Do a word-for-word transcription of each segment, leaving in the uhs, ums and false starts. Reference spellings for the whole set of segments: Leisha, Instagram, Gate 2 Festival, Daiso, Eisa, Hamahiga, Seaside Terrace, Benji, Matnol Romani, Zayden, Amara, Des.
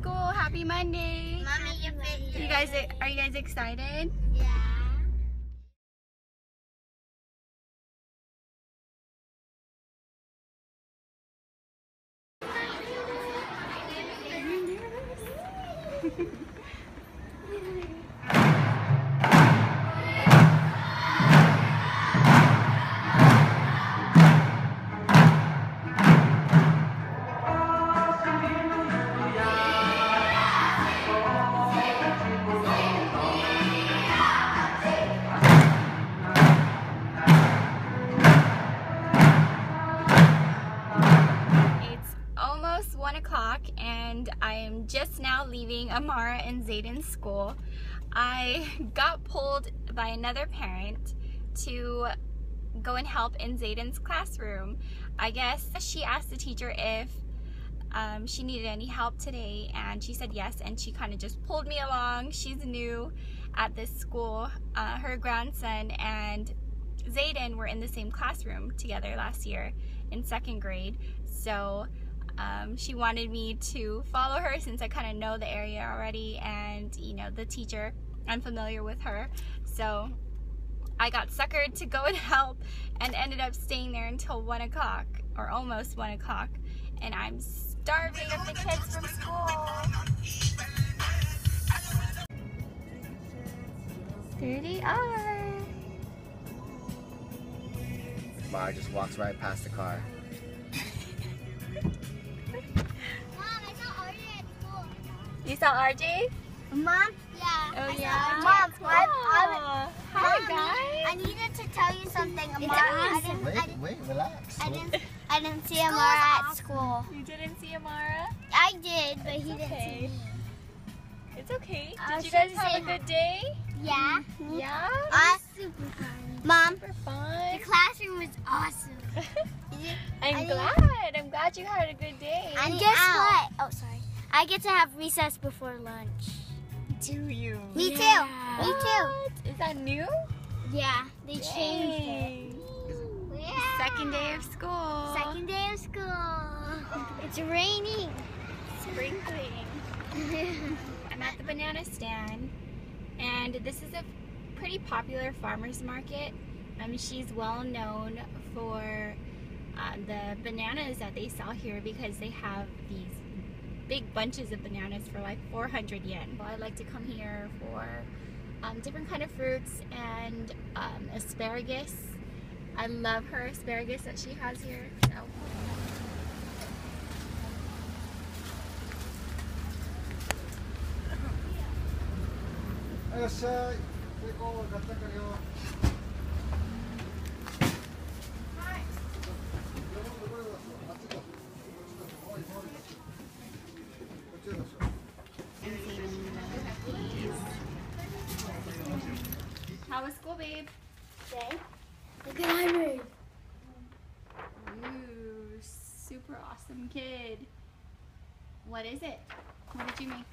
school. Happy Monday. Mommy, you're busy. You guys, are you guys excited? Yeah. Just now leaving Amara and Zayden's school. I got pulled by another parent to go and help in Zayden's classroom. I guess she asked the teacher if um, she needed any help today, and she said yes, and she kind of just pulled me along. She's new at this school. Uh, her grandson and Zayden were in the same classroom together last year in second grade, so Um, she wanted me to follow her since I kind of know the area already, and you know, the teacher, I'm familiar with her. So I got suckered to go and help and ended up staying there until one o'clock, or almost one o'clock, and I'm starving of the kids from school. There they are. Mara just walks right past the car. You saw R J? Mom? Yeah. Oh, yeah. Mom, what? Oh, hi, Mom, guys. I needed to tell you something. Amara, I didn't, wait, I didn't, wait, relax. I didn't, I didn't see Amara at school. You didn't see Amara? I did, but it's he didn't okay. see me. It's okay. Did uh, you guys have a good day? Yeah. Yeah? Uh, super fun. Mom, super fun. The classroom was awesome. I'm I glad. I'm glad you had a good day. And guess out. what? Oh, sorry. I get to have recess before lunch. Do you? Me yeah. too. Me what? too. Is that new? Yeah, they Dang. changed it. Yeah. Second day of school. Second day of school. It's raining. Sprinkling. I'm at the banana stand, and this is a pretty popular farmer's market. Um, she's well known for uh, the bananas that they sell here because they have these big bunches of bananas for like four hundred yen. Well, I like to come here for um, different kind of fruits and um, asparagus. I love her asparagus that she has here. So. How was school, babe? Okay. Look at Henry. Ooh, super awesome kid. What is it? What did you make?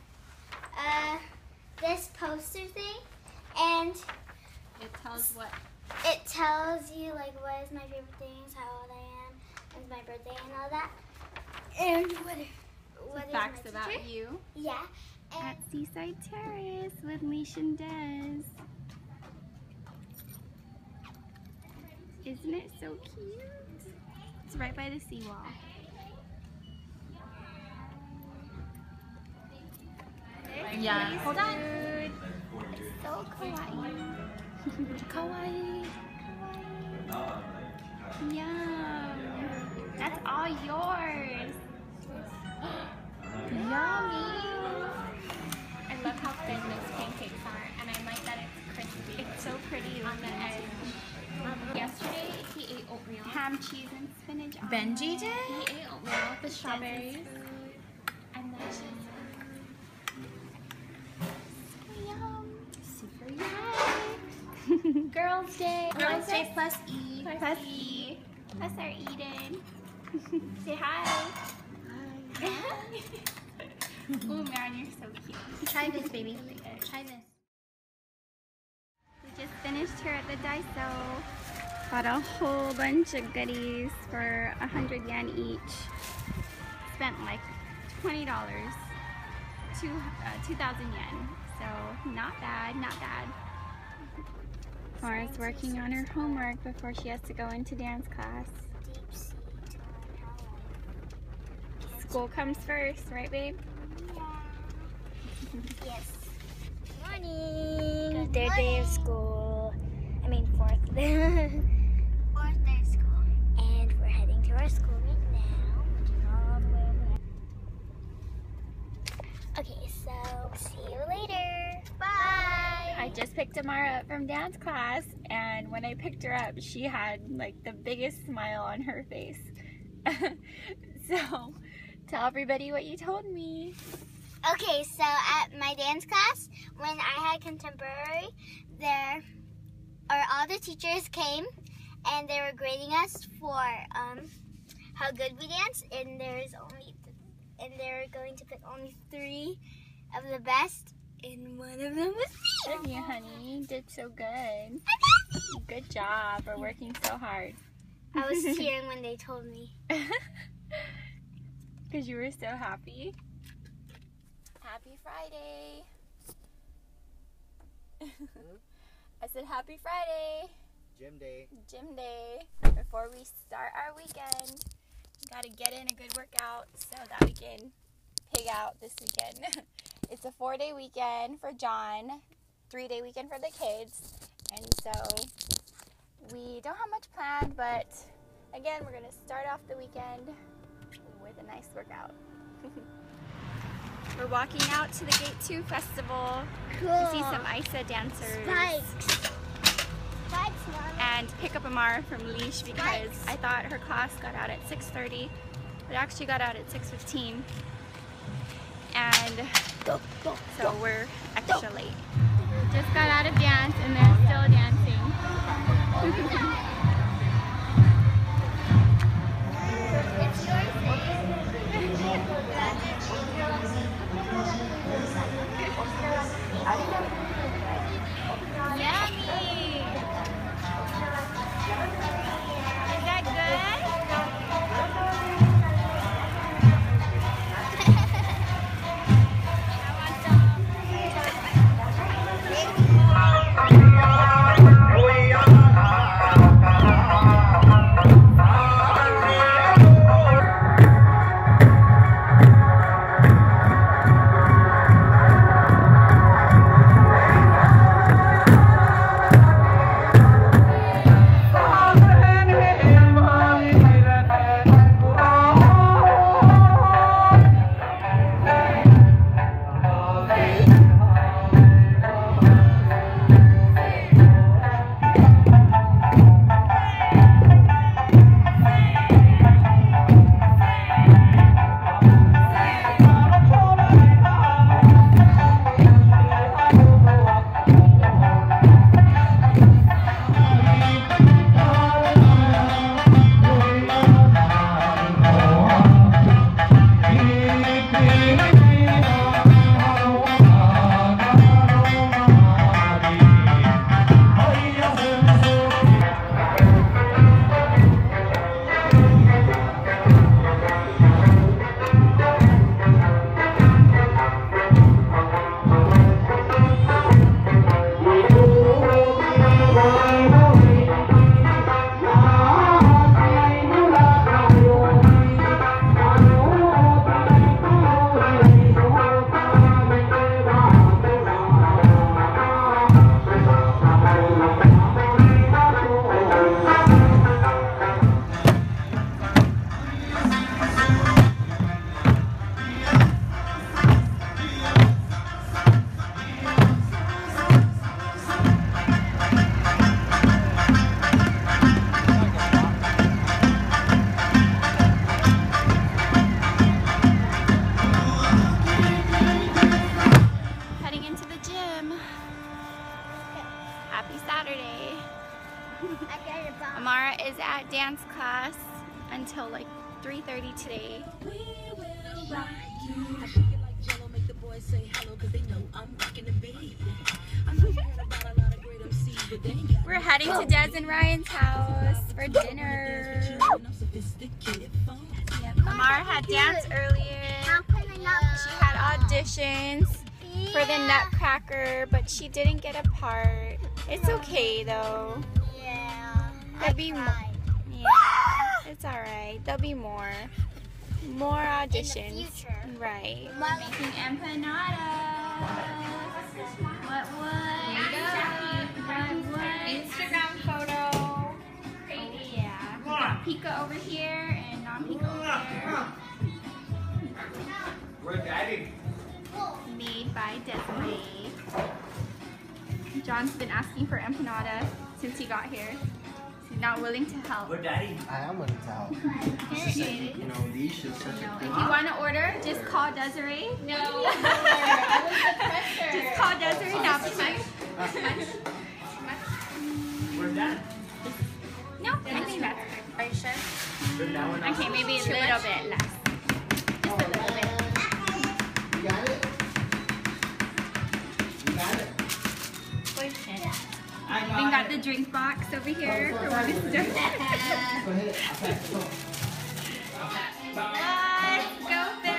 Uh, this poster thing, and it tells what? It tells you like what is my favorite things, how old I am, and my birthday, and all that, and what. What Some facts is about teacher? you. Yeah. And at Seaside Terrace with Leisha and Des. Isn't it so cute? It's right by the seawall. Yeah. Hold on. It's so kawaii. Kawaii. Kawaii. Yum. That's all yours. Yummy! I love how thin those pancakes are, and I like that it's crispy. It's so pretty on the edge. Yesterday, he ate oatmeal. Ham, cheese, and spinach. Benji did? He ate oatmeal with the strawberries. And then super yum. Super yum. Girls' Day. Girls' Day plus E. Plus, plus E. Plus our Eden. Say hi. Oh man, you're so cute. Try this, baby. Try this. We just finished here at the Daiso. Got a whole bunch of goodies for one hundred yen each. Spent like twenty dollars. two, uh, two thousand yen. So not bad, not bad. Mara's working on her homework before she has to go into dance class. School comes first, right, babe? Yeah. Yes. Good morning. Third day of school. I mean, fourth. Fourth day of school. And we're heading to our school right now, which is all the way over there. Okay, so see you later. Bye. I just picked Amara up from dance class, and when I picked her up, she had like the biggest smile on her face. So, tell everybody what you told me. Okay, so at my dance class, when I had contemporary, there, or all the teachers came, and they were grading us for um, how good we dance. And there's only, th and they were going to pick only three of the best, and one of them was me. Love you, honey. You did so good. Good job for working so hard. I was cheering when they told me. Because you were so happy. Happy Friday. I said happy Friday. Gym day. Gym day. Before we start our weekend, we gotta get in a good workout so that we can pig out this weekend. It's a four day weekend for John, three day weekend for the kids. And so we don't have much planned, but again, we're gonna start off the weekend with a nice workout. We're walking out to the Gate two Festival cool. to see some Eisa dancers Spikes. Spikes, and pick up Amara from Leisha because Spikes. I thought her class got out at six thirty, but it actually got out at six fifteen. And go, go, so go. We're extra go. late. Just got out of dance and they're still dancing. It's your Yummy! Is that good? I want some. We're heading to Des and Ryan's house for dinner. Yep. Amara had dance earlier. She had audition. sessions yeah. for the Nutcracker, but she didn't get a part. It's okay though. Yeah. There'll be more. Yeah. It's alright. There'll be more. More auditions. In the future. Right. Making empanadas. What would? What would? Instagram photo. Crazy. Oh, yeah. Pika over here and non-Pika over there. We're daddy. Made by Desiree. John's been asking for empanada since he got here. He's not willing to help. We're daddy. I am willing to help. Like, you know, Leisha is such no. a cool. If you want to order, just call Desiree. No. Just call Desiree oh, now. Much, much, much. We're done. No, I think sure. that's good. Are you sure? Mm. Okay, maybe a little much? bit less. Just oh, a little man. bit. You got it? You got it? Bullshit. Yeah. I got we got it. the drink box over here oh, for when it's done. Let's go, Ben.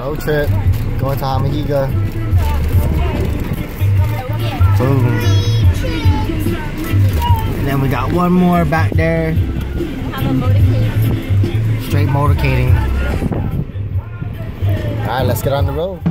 Road trip, going to Hamahiga. Boom. And then we got one more back there. Straight motorcading. Alright, let's get on the road.